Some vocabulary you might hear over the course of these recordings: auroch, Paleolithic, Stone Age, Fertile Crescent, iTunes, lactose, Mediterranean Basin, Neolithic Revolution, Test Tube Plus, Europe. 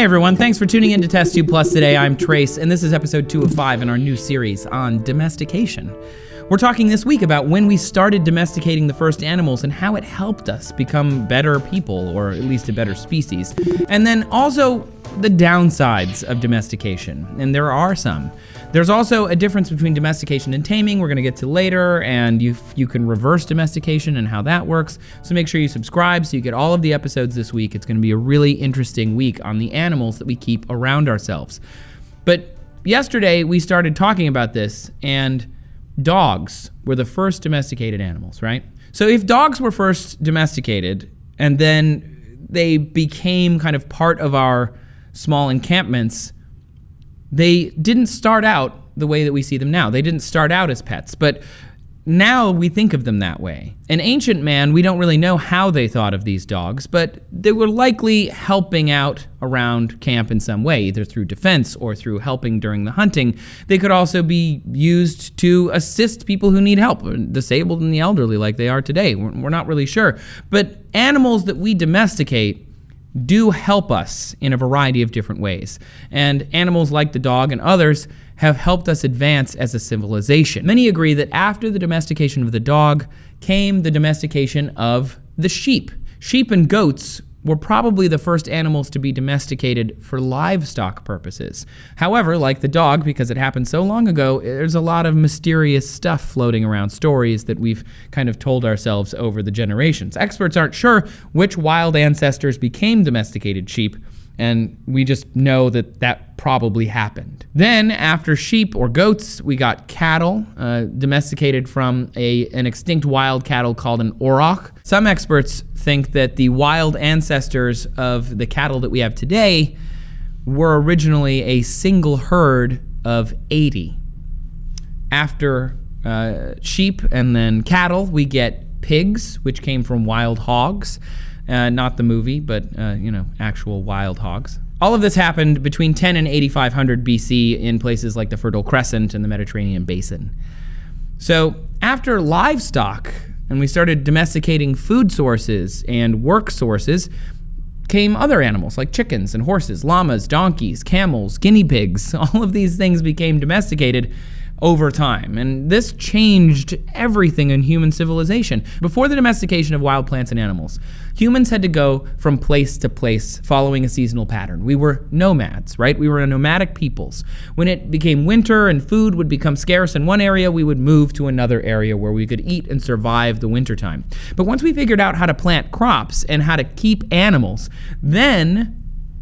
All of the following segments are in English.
Hey everyone, thanks for tuning in to Test Tube Plus today. I'm Trace, and this is episode 2 of 5 in our new series on domestication. We're talking this week about when we started domesticating the first animals and how it helped us become better people, or at least a better species. And then also the downsides of domestication, and there are some. There's also a difference between domestication and taming, we're gonna get to later, and you can reverse domestication and how that works. So make sure you subscribe so you get all of the episodes this week. It's gonna be a really interesting week on the animals that we keep around ourselves. But yesterday we started talking about this, and dogs were the first domesticated animals, right? So if dogs were first domesticated and then they became kind of part of our small encampments, they didn't start out the way that we see them now. They didn't start out as pets, but now we think of them that way. In ancient man, we don't really know how they thought of these dogs, but they were likely helping out around camp in some way, either through defense or through helping during the hunting. They could also be used to assist people who need help, disabled and the elderly like they are today. We're not really sure. But animals that we domesticate do help us in a variety of different ways. And animals like the dog and others have helped us advance as a civilization. Many agree that after the domestication of the dog came the domestication of the sheep. Sheep and goats were probably the first animals to be domesticated for livestock purposes. However, like the dog, because it happened so long ago, there's a lot of mysterious stuff floating around, stories that we've kind of told ourselves over the generations. Experts aren't sure which wild ancestors became domesticated sheep, and we just know that that probably happened. Then, after sheep or goats, we got cattle, domesticated from an extinct wild cattle called an auroch. Some experts think that the wild ancestors of the cattle that we have today were originally a single herd of 80. After sheep and then cattle, we get pigs, which came from wild hogs. Not the movie, but, you know, actual wild hogs. All of this happened between 10 and 8500 BC in places like the Fertile Crescent and the Mediterranean Basin. So after livestock, and we started domesticating food sources and work sources, came other animals like chickens and horses, llamas, donkeys, camels, guinea pigs. All of these things became domesticated over time, and this changed everything in human civilization. Before the domestication of wild plants and animals, humans had to go from place to place following a seasonal pattern. We were nomads, right? We were a nomadic peoples. When it became winter and food would become scarce in one area, we would move to another area where we could eat and survive the wintertime. But once we figured out how to plant crops and how to keep animals, then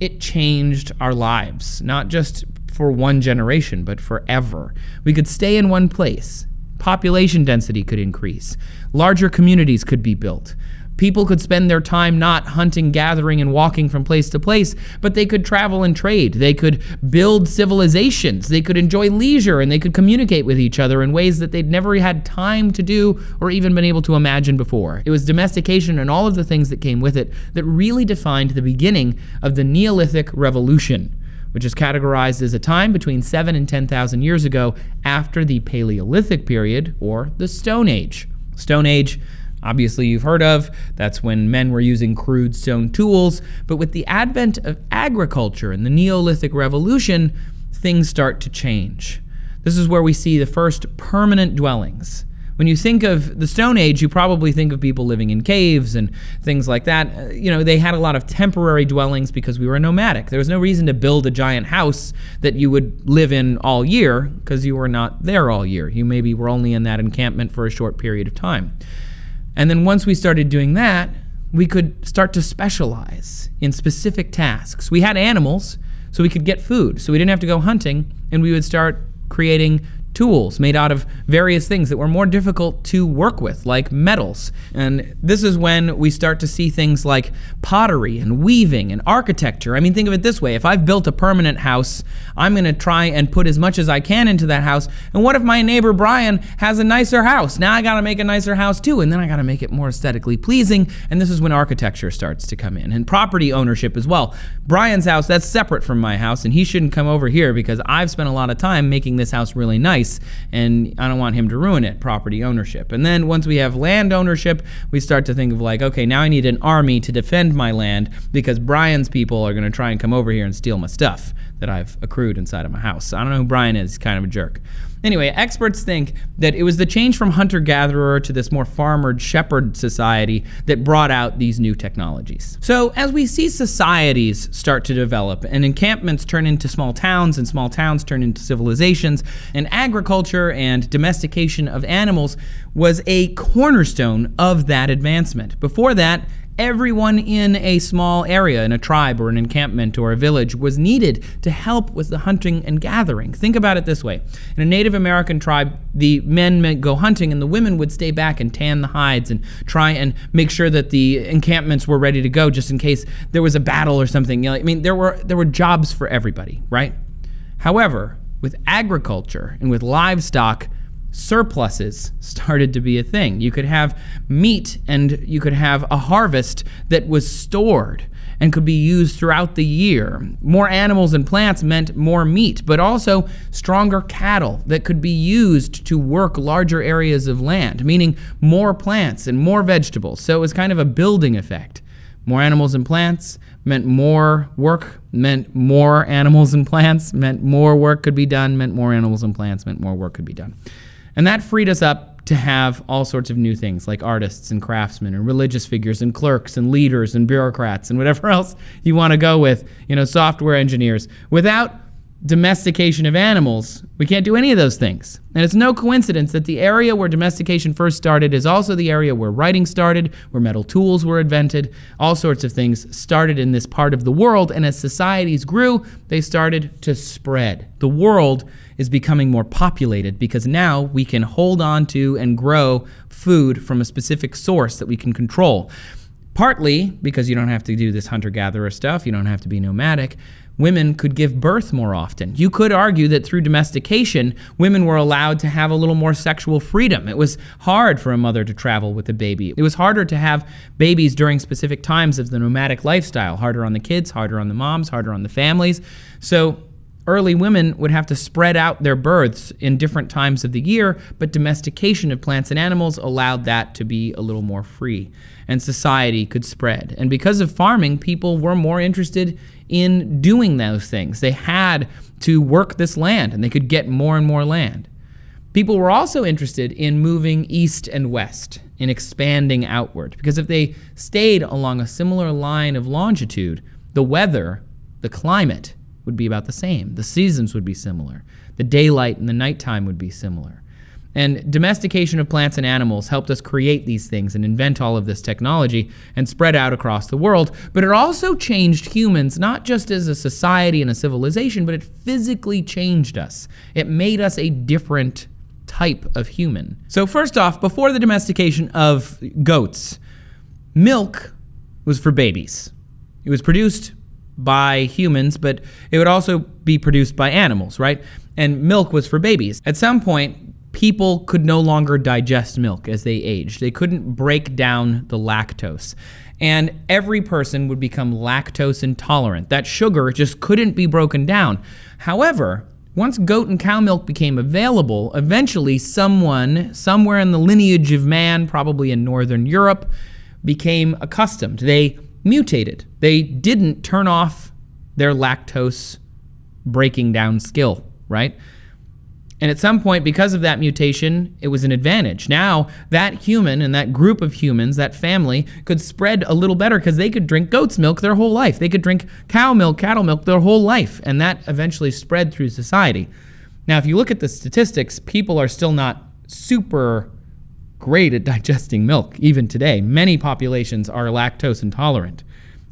it changed our lives, not just for one generation, but forever. We could stay in one place. Population density could increase. Larger communities could be built. People could spend their time not hunting, gathering, and walking from place to place, but they could travel and trade. They could build civilizations. They could enjoy leisure, and they could communicate with each other in ways that they'd never had time to do or even been able to imagine before. It was domestication and all of the things that came with it that really defined the beginning of the Neolithic Revolution, which is categorized as a time between 7 and 10,000 years ago after the Paleolithic period, or the Stone Age. Stone Age, obviously you've heard of. That's when men were using crude stone tools. But with the advent of agriculture and the Neolithic Revolution, things start to change. This is where we see the first permanent dwellings. When you think of the Stone Age, you probably think of people living in caves and things like that. You know, they had a lot of temporary dwellings because we were nomadic. There was no reason to build a giant house that you would live in all year because you were not there all year. You maybe were only in that encampment for a short period of time. And then once we started doing that, we could start to specialize in specific tasks. We had animals, so we could get food, so we didn't have to go hunting, and we would start creating tools made out of various things that were more difficult to work with, like metals. And this is when we start to see things like pottery and weaving and architecture. I mean, think of it this way. If I've built a permanent house, I'm going to try and put as much as I can into that house. And what if my neighbor Brian has a nicer house? Now I got to make a nicer house too, and then I got to make it more aesthetically pleasing. And this is when architecture starts to come in, and property ownership as well. Brian's house, that's separate from my house, and he shouldn't come over here because I've spent a lot of time making this house really nice. place, and I don't want him to ruin it, property ownership. And then once we have land ownership, we start to think of like, okay, now I need an army to defend my land because Brian's people are gonna try and come over here and steal my stuff that I've accrued inside of my house. I don't know who Brian is, he's kind of a jerk. Anyway, experts think that it was the change from hunter-gatherer to this more farmer-shepherd society that brought out these new technologies. So as we see societies start to develop and encampments turn into small towns and small towns turn into civilizations, and agriculture and domestication of animals was a cornerstone of that advancement. Before that, everyone in a small area, in a tribe or an encampment or a village, was needed to help with the hunting and gathering. Think about it this way. In a Native American tribe, the men would go hunting and the women would stay back and tan the hides and try and make sure that the encampments were ready to go just in case there was a battle or something. You know, I mean, there were jobs for everybody, right? However, with agriculture and with livestock, surpluses started to be a thing. You could have meat and you could have a harvest that was stored and could be used throughout the year. More animals and plants meant more meat, but also stronger cattle that could be used to work larger areas of land, meaning more plants and more vegetables. So it was kind of a building effect. More animals and plants meant more work, meant more animals and plants, meant more work could be done, meant more animals and plants, meant more work could be done. And that freed us up to have all sorts of new things like artists and craftsmen and religious figures and clerks and leaders and bureaucrats and whatever else you want to go with, you know, software engineers. Without domestication of animals, we can't do any of those things. And it's no coincidence that the area where domestication first started is also the area where writing started, where metal tools were invented. All sorts of things started in this part of the world, and as societies grew, they started to spread. The world is becoming more populated because now we can hold on to and grow food from a specific source that we can control. Partly because you don't have to do this hunter-gatherer stuff, you don't have to be nomadic, women could give birth more often. You could argue that through domestication, women were allowed to have a little more sexual freedom. It was hard for a mother to travel with a baby. It was harder to have babies during specific times of the nomadic lifestyle, harder on the kids, harder on the moms, harder on the families. So early women would have to spread out their births in different times of the year, but domestication of plants and animals allowed that to be a little more free, and society could spread. And because of farming, people were more interested in doing those things. They had to work this land, and they could get more and more land. People were also interested in moving east and west, in expanding outward, because if they stayed along a similar line of longitude, the weather, the climate, would be about the same. The seasons would be similar. The daylight and the nighttime would be similar. And domestication of plants and animals helped us create these things and invent all of this technology and spread out across the world. But it also changed humans, not just as a society and a civilization, but it physically changed us. It made us a different type of human. So first off, before the domestication of goats, milk was for babies. It was produced by humans, but it would also be produced by animals, right? And milk was for babies. At some point, people could no longer digest milk as they aged. They couldn't break down the lactose. And every person would become lactose intolerant. That sugar just couldn't be broken down. However, once goat and cow milk became available, eventually someone, somewhere in the lineage of man, probably in Northern Europe, became accustomed. They mutated. They didn't turn off their lactose breaking down skill, right? And at some point, because of that mutation, it was an advantage. Now, that human and that group of humans, that family, could spread a little better because they could drink goat's milk their whole life. They could drink cow milk, cattle milk their whole life, and that eventually spread through society. Now, if you look at the statistics, people are still not super great at digesting milk. Even today, many populations are lactose intolerant.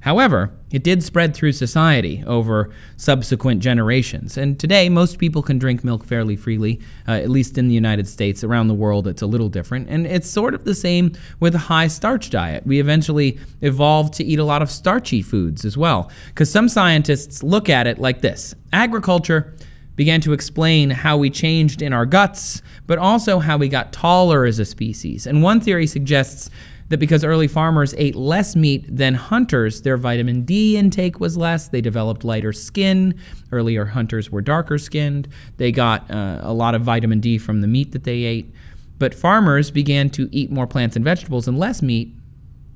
However, it did spread through society over subsequent generations, and today most people can drink milk fairly freely, at least in the United States. Around the world, it's a little different, and it's sort of the same with a high starch diet. We eventually evolved to eat a lot of starchy foods as well, because some scientists look at it like this. Agriculture began to explain how we changed in our guts, but also how we got taller as a species. And one theory suggests that because early farmers ate less meat than hunters, their vitamin D intake was less, they developed lighter skin. Earlier hunters were darker skinned. They got a lot of vitamin D from the meat that they ate. But farmers began to eat more plants and vegetables and less meat,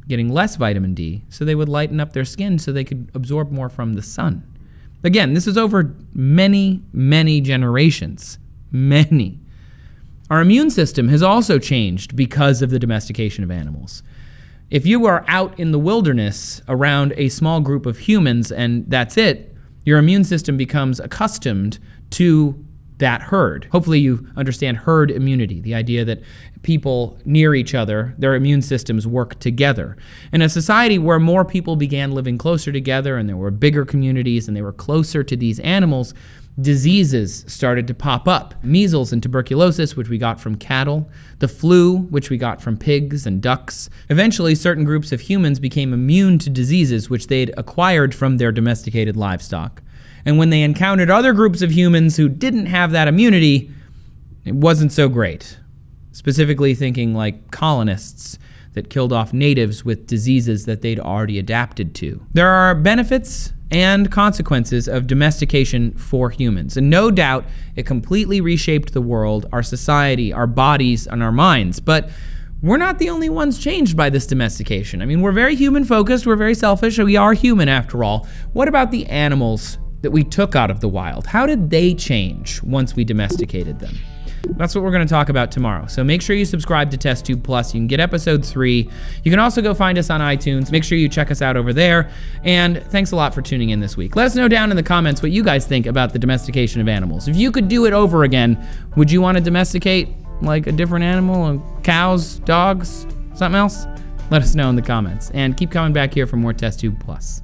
getting less vitamin D, so they would lighten up their skin so they could absorb more from the sun. Again, this is over many, many generations. Many. Our immune system has also changed because of the domestication of animals. If you are out in the wilderness around a small group of humans and that's it, your immune system becomes accustomed to that herd. Hopefully you understand herd immunity, the idea that people near each other, their immune systems work together. In a society where more people began living closer together and there were bigger communities and they were closer to these animals, diseases started to pop up. Measles and tuberculosis, which we got from cattle, the flu, which we got from pigs and ducks. Eventually, certain groups of humans became immune to diseases which they'd acquired from their domesticated livestock. And when they encountered other groups of humans who didn't have that immunity, it wasn't so great. Specifically thinking like colonists that killed off natives with diseases that they'd already adapted to. There are benefits and consequences of domestication for humans. And no doubt, it completely reshaped the world, our society, our bodies, and our minds. But we're not the only ones changed by this domestication. I mean, we're very human-focused, we're very selfish, we are human after all. What about the animals that we took out of the wild? How did they change once we domesticated them? That's what we're going to talk about tomorrow. So make sure you subscribe to Test Tube Plus. You can get episode 3. You can also go find us on iTunes. Make sure you check us out over there. And thanks a lot for tuning in this week. Let us know down in the comments what you guys think about the domestication of animals. If you could do it over again, would you want to domesticate like a different animal? Cows, dogs, something else? Let us know in the comments. And keep coming back here for more Test Tube Plus.